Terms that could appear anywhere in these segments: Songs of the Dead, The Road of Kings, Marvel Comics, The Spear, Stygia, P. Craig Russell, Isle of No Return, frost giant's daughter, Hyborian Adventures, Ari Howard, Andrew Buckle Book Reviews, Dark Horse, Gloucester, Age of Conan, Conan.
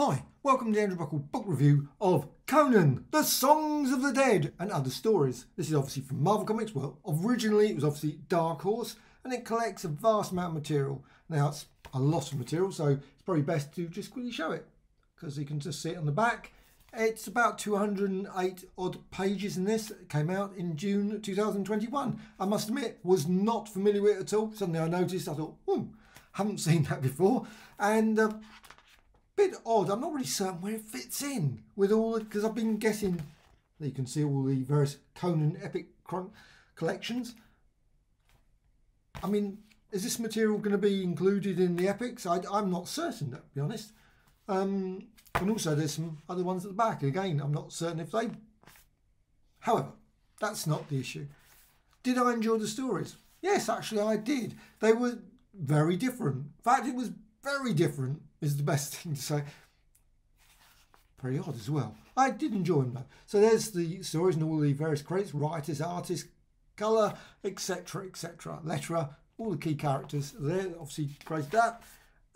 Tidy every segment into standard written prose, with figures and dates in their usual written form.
Hi, welcome to the Andrew Buckle Book Review of Conan, the Songs of the Dead and Other Stories. This is obviously from Marvel Comics. Well, originally it was obviously Dark Horse, and it collects a vast amount of material. Now, it's a lot of material, so it's probably best to just quickly show it, because you can just see it on the back. It's about 208 odd pages in this. It came out in June 2021. I must admit, was not familiar with it at all. Suddenly I noticed, I thought, haven't seen that before. And bit odd. I'm not really certain where it fits in with all, because I've been guessing that you can see all the various Conan epic collections. I mean, is this material going to be included in the epics? I'm not certain, to be honest. And also there's some other ones at the back. Again, I'm not certain if they... However, that's not the issue. Did I enjoy the stories? Yes, actually I did. They were very different. In fact, it was very different is the best thing to say. Pretty odd as well. I did enjoy them though. So there's the stories and all the various credits, writers, artists, colour, etc, etc, letterer, all the key characters there, obviously created that,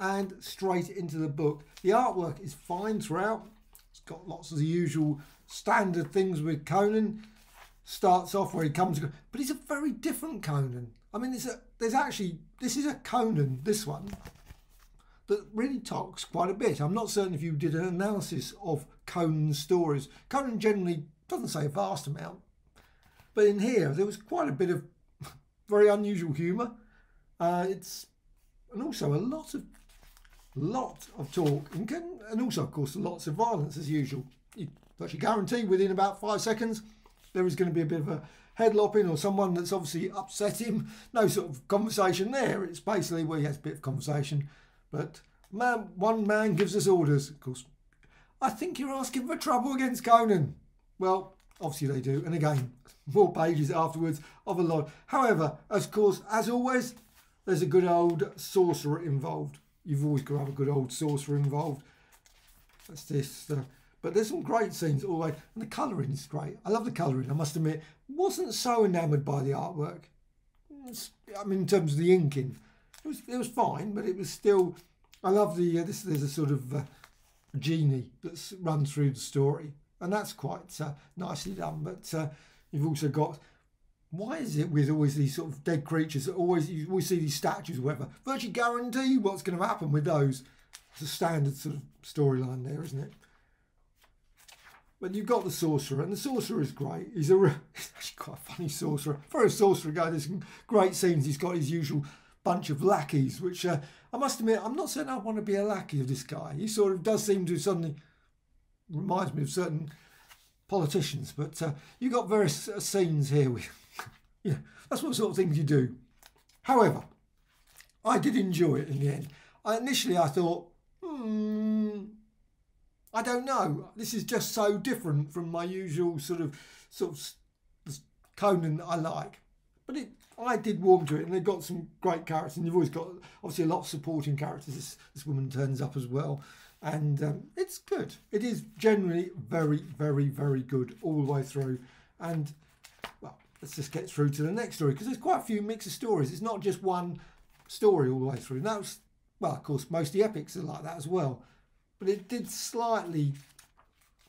and straight into the book. The artwork is fine throughout. It's got lots of the usual standard things with Conan. Starts off where he comes, but he's a very different Conan. I mean, this is a Conan, this one, that really talks quite a bit. I'm not certain if you did an analysis of Conan's stories. Conan generally doesn't say a vast amount, but in here there was quite a bit of very unusual humour. And also a lot of talk, and also of course lots of violence as usual. You actually guarantee within about 5 seconds there is going to be a bit of a headlopping or someone that's obviously upset him. No sort of conversation there. It's basically where he has a bit of conversation. But one man gives us orders, of course. I think you're asking for trouble against Conan. Well, obviously they do. And again, more pages afterwards of a lot. However, of course, as always, there's a good old sorcerer involved. You've always got to have a good old sorcerer involved. That's this. But there's some great scenes all the way. And the colouring is great. I love the colouring, I must admit. Wasn't so enamoured by the artwork. I mean, in terms of the inking. It was fine, but it was still... I love the... there's a sort of genie that's run through the story. And that's quite nicely done. But you've also got... Why is it with always these sort of dead creatures that you always see these statues or whatever? Virtually guarantee what's going to happen with those. It's a standard sort of storyline there, isn't it? But you've got the sorcerer, and the sorcerer is great. He's actually quite a funny sorcerer. For a sorcerer guy, there's some great scenes. He's got his usual... bunch of lackeys, which I must admit, I'm not certain I want to be a lackey of this guy. He sort of does seem to suddenly reminds me of certain politicians, but you've got various scenes here with, yeah, that's what sort of things you do. However, I did enjoy it in the end. Initially I thought, I don't know, this is just so different from my usual sort of Conan that I like. But I did warm to it, and they've got some great characters, and you've always got, obviously, a lot of supporting characters. This woman turns up as well, and it's good. It is generally very, very, very good all the way through, and, well, let's just get through to the next story, because there's quite a few mix of stories. It's not just one story all the way through, and that was, well, of course, most of the epics are like that as well, but it did slightly,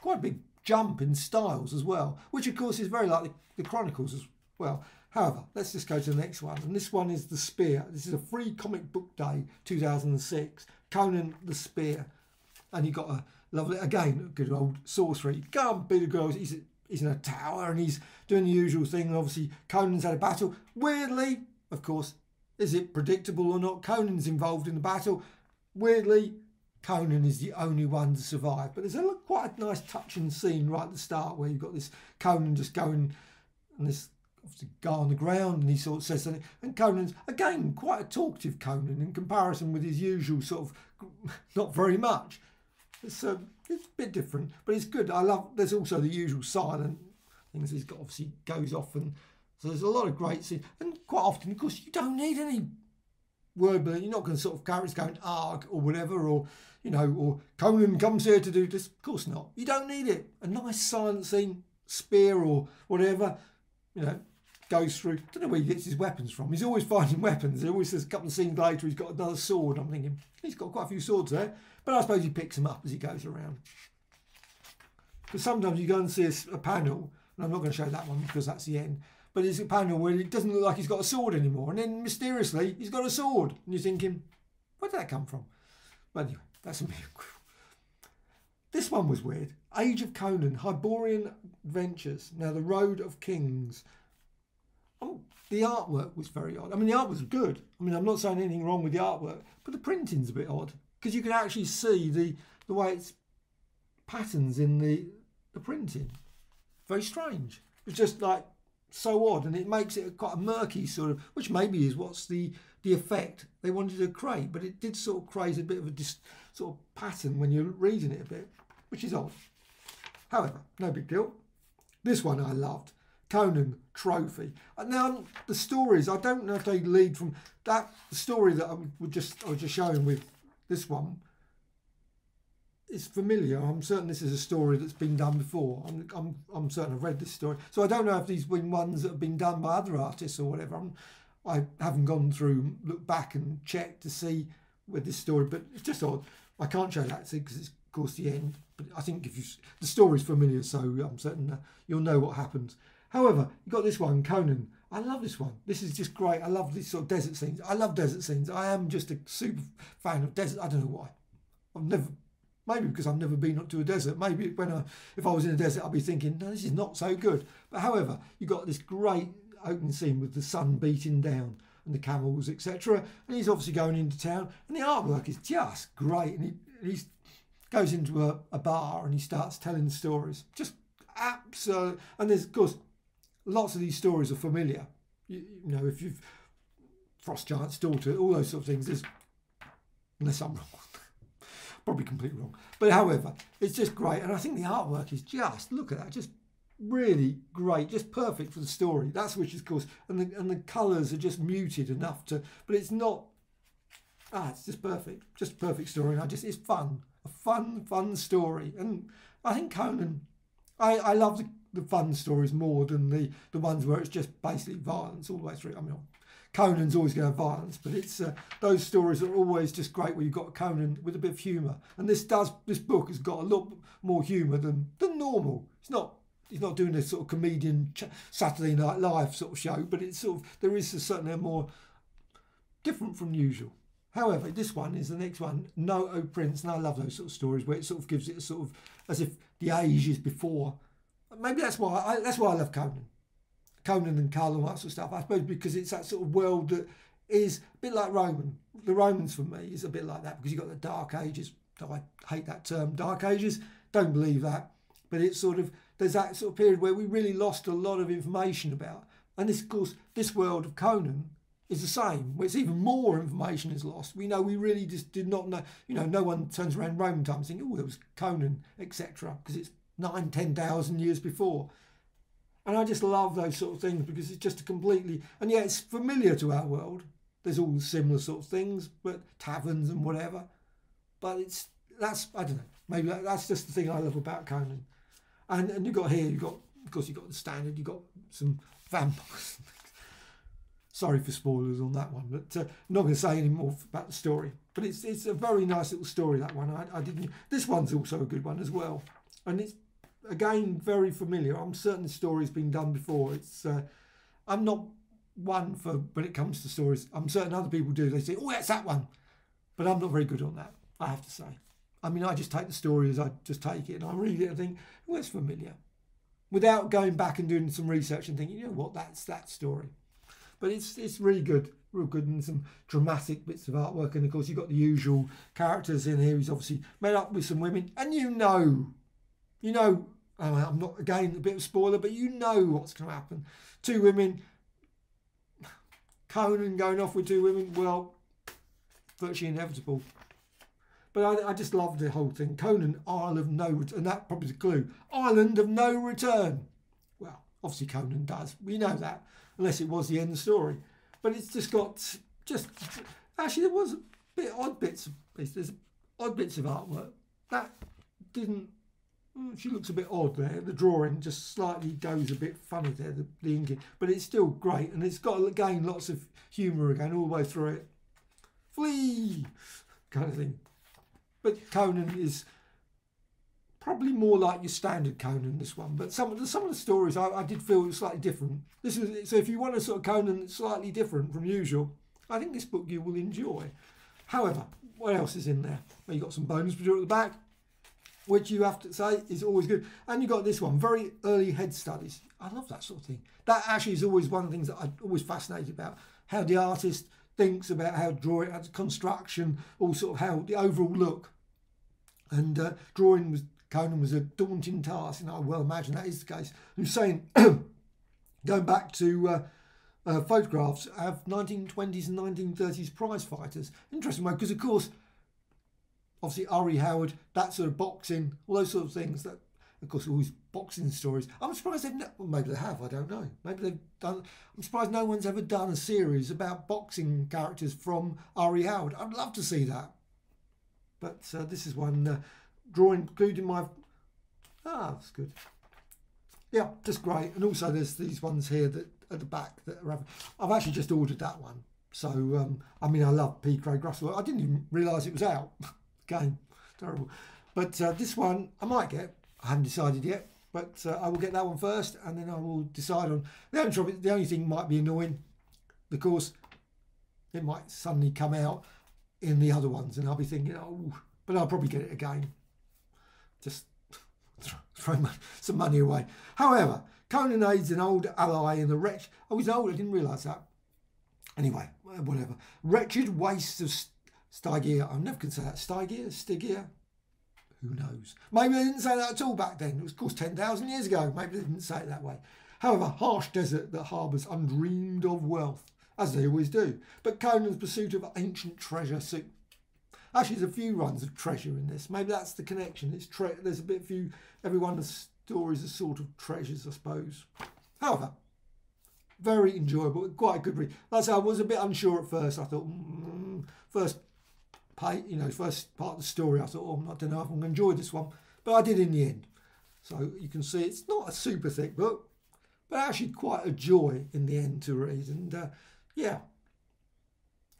quite a big jump in styles as well, which, of course, is very like the Chronicles as well. However, let's just go to the next one. And this one is The Spear. This is a free comic book day, 2006. Conan the Spear. And you've got a lovely, again, good old sorcery. Can't be the girls. He's in a tower and he's doing the usual thing. And obviously, Conan's had a battle. Weirdly, of course, is it predictable or not? Conan's involved in the battle. Weirdly, Conan is the only one to survive. But there's quite a nice touching scene right at the start where you've got this Conan just going and this... guy on the ground, and he sort of says something, and Conan's again quite a talkative Conan in comparison with his usual sort of not very much. It's a bit different, but it's good. I love. There's also the usual silent things he's got. Obviously goes off, and so there's a lot of great scenes. And quite often, of course, you don't need any word, but you're not going to sort of characters going arg or whatever, or you know, or Conan comes here to do this. Of course not. You don't need it. A nice silent scene, spear or whatever, you know. goes through, I don't know where he gets his weapons from. He's always finding weapons. He always says a couple of scenes later he's got another sword. I'm thinking, he's got quite a few swords there. But I suppose he picks them up as he goes around. But sometimes you go and see a panel, and I'm not going to show that one because that's the end, but it's a panel where it doesn't look like he's got a sword anymore. And then mysteriously, he's got a sword. And you're thinking, where did that come from? But anyway, that's a miracle. This one was weird. Age of Conan, Hyborian Adventures. Now, The Road of Kings. Oh, the artwork was very odd. I mean, the art was good. I mean, I'm not saying anything wrong with the artwork, but the printing's a bit odd because you can actually see the way it's patterns in the printing. Very strange. It's just like so odd, and it makes it quite a murky sort of, which maybe is what's the effect they wanted to create, but it did sort of create a bit of a sort of pattern when you're reading it a bit, which is odd. However, no big deal. This one I loved. Conan Trophy. And now the stories, I don't know if they lead from that story that I was just showing with this one. It's familiar. I'm certain this is a story that's been done before. I'm certain I've read this story. So I don't know if these have been ones that have been done by other artists or whatever. I haven't gone through, looked back and checked to see with this story, but it's just odd. I can't show that because it's of course the end. But I think if you, the story's familiar, so I'm certain you'll know what happens. However, you got this one, Conan. I love this one. This is just great. I love these sort of desert scenes. I love desert scenes. I am just a super fan of desert. I don't know why. I've never. Maybe because I've never been up to a desert. Maybe if I was in a desert, I'd be thinking, no, this is not so good. But however, you've got this great opening scene with the sun beating down and the camels, etc. And he's obviously going into town. And the artwork is just great. And he goes into a bar and he starts telling stories. Just absolute. And there's, of course, lots of these stories are familiar. You know, if you've Frost Giant's Daughter, all those sort of things, there's, unless I'm wrong. Probably completely wrong, but however, it's just great, and I think the artwork is just, look at that, just really great, just perfect for the story. That's which is, of course, and the colours are just muted enough to, but it's not. It's just a perfect story, and it's fun, a fun story, and I think Conan, I love the fun stories more than the ones where it's just basically violence all the way through. I mean, Conan's always going to have violence, but it's those stories are always just great where you've got Conan with a bit of humour. And this book has got a lot more humour than normal. It's not, he's not doing a sort of comedian Saturday Night Live sort of show, but it's sort of, there is certainly a more different from usual. However, this one is the next one, No O Prince, and I love those sort of stories where it sort of gives it a sort of as if the age is before. Maybe that's why I love Conan. Conan and Carl and all that sort of stuff, I suppose, because it's that sort of world that is a bit like Roman. The Romans, for me, is a bit like that because you've got the Dark Ages. Oh, I hate that term, Dark Ages. Don't believe that. But it's sort of, there's that sort of period where we really lost a lot of information about. And this, of course, this world of Conan is the same, where it's even more information is lost. We know we really just did not know, you know, no one turns around Roman times thinking, oh, there was Conan, etc., because it's 9,000 to 10,000 years before. And I just love those sort of things because it's just a completely... And yeah, it's familiar to our world. There's all similar sort of things, but taverns and whatever. But it's... That's... I don't know. Maybe that's just the thing I love about Conan. And you've got here, you've got... Of course, you've got the standard, you've got some vampires. Sorry for spoilers on that one, but I'm not going to say any more about the story. But it's a very nice little story, that one. I didn't... This one's also a good one as well. And it's... Again, very familiar. I'm certain the story's been done before. It's I'm not one for when it comes to stories. I'm certain other people do. They say, oh, that's that one. But I'm not very good on that, I have to say. I mean, I just take the story as I just take it. And I read it and think, oh, it's familiar. Without going back and doing some research and thinking, you know what, that's that story. But it's really good. Real good, and some dramatic bits of artwork. And, of course, you've got the usual characters in here. He's obviously met up with some women. And you know... I'm not, again, a bit of a spoiler, but you know what's going to happen. Two women, Conan going off with two women, well, virtually inevitable. But I just love the whole thing. Conan, Isle of No Return, and that probably is a clue. Island of No Return. Well, obviously Conan does. We know that, unless it was the end of the story. But it's just got, just, actually there was a bit odd bits of artwork. That didn't, She looks a bit odd there. The drawing just slightly goes a bit funny there, the inking. But it's still great. And it's got, again, lots of humour again all the way through it. Flee! Kind of thing. But Conan is probably more like your standard Conan, this one. But some of the stories I did feel slightly different. This is, so if you want a sort of Conan that's slightly different from usual, I think this book you will enjoy. However, what else is in there? Well, you've got some bonus material at the back, which you have to say is always good. And you've got this one, very early head studies. I love that sort of thing. That actually is always one of the things that I'm always fascinated about, how the artist thinks about how to draw it, how to construction, all sort of how the overall look. And drawing was, Conan was a daunting task, and I well imagine that is the case. I'm saying, going back to photographs of 1920s and 1930s prize fighters. Interesting way, because of course, obviously Ari Howard, that sort of boxing, all those sort of things, that of course always boxing stories. I'm surprised they've never, well, maybe they have, I don't know. Maybe they've done, I'm surprised no one's ever done a series about boxing characters from Ari Howard. I'd love to see that. But this is one drawing, including my, that's good. Yeah, just great. And also there's these ones here that at the back that are, I've actually just ordered that one. So, I mean, I love P. Craig Russell. I didn't even realise it was out. Game terrible, but this one I might get. I haven't decided yet, but I will get that one first, and then I will decide on the only trouble. The only thing might be annoying, because it might suddenly come out in the other ones, and I'll be thinking, oh, but I'll probably get it again. Just throw some money away. However, Conan aids an old ally in the wretch. Oh, he's old. I didn't realise that. Anyway, whatever. Wretched waste of. Stygia, I never can say that. Stygia, who knows? Maybe they didn't say that at all back then. It was, of course, 10,000 years ago. Maybe they didn't say it that way. However, harsh desert that harbours undreamed of wealth, as they always do. But Conan's pursuit of ancient treasure. So actually, there's a few runs of treasure in this. Maybe that's the connection. It's there's a bit few. Every one of the stories are sort of treasures, I suppose. However, very enjoyable. Quite a good read. Like I say, I was a bit unsure at first. I thought, first part of the story, I thought, oh, I don't know if I'm going to enjoy this one, but I did in the end. So you can see it's not a super thick book, but actually quite a joy in the end to read. And yeah,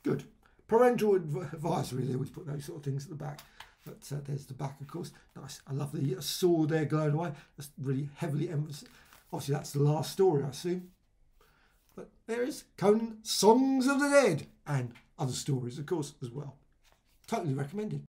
good. Parental advisory, they always put those sort of things at the back. But there's the back, of course. Nice. I love the sword there glowing away. That's really heavily emphasized. Obviously, that's the last story, I assume. But there is Conan, Songs of the Dead, and other stories, of course, as well. Totally recommended.